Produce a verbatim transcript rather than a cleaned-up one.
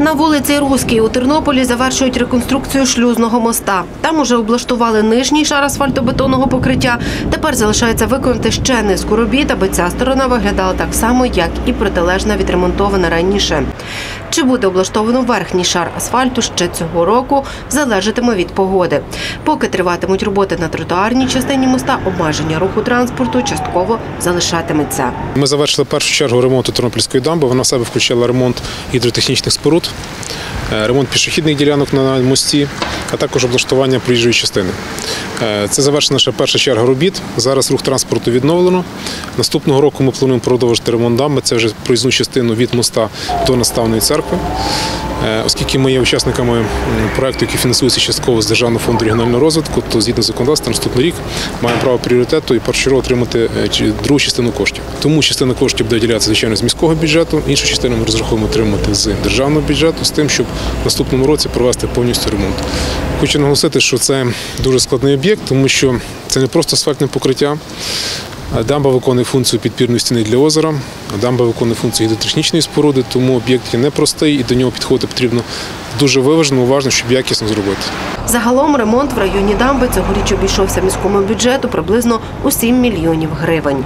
На вулиці Руській у Тернополі завершують реконструкцію шлюзного моста. Там уже облаштували нижній шар асфальтобетонного покриття. Тепер залишається виконати ще низку робіт, аби ця сторона виглядала так само, як і протилежна відремонтована раніше. Чи буде облаштовано верхній шар асфальту ще цього року, залежатиме від погоди. Поки триватимуть роботи на тротуарній частині моста, обмеження руху транспорту частково залишатиметься. Ми завершили першу чергу ремонту Тернопільської дамби. Вона в себе включила ремонт гідротехнічних споруд, ремонт пішохідних ділянок на мості, а також облаштування проїжджої частини. Це завершена ще перша черга робіт. Зараз рух транспорту відновлено. Наступного року ми плануємо продовжити ремонт дамби. Це вже проїзну частину від моста до Наставної церкви. Оскільки ми є учасниками проєкту, який фінансується частково з Державного фонду регіонального розвитку, то згідно законодавства наступний рік маємо право пріоритету і першу отримати другу частину коштів. Тому частина коштів буде виділятися, звичайно, з міського бюджету, іншу частину ми розраховуємо отримати з державного бюджету, з тим, щоб в наступному році провести повністю ремонт. Хочу наголосити, що це дуже складний об'єкт, тому що це не просто асфальтне покриття. Дамба виконує функцію підпірної стіни для озера, дамба виконує функцію гідротехнічної споруди, тому об'єкт є непростий і до нього підходити потрібно дуже виважено, уважно, щоб якісно зробити. Загалом ремонт в районі дамби цьогоріч обійшовся міському бюджету приблизно у сім мільйонів гривень.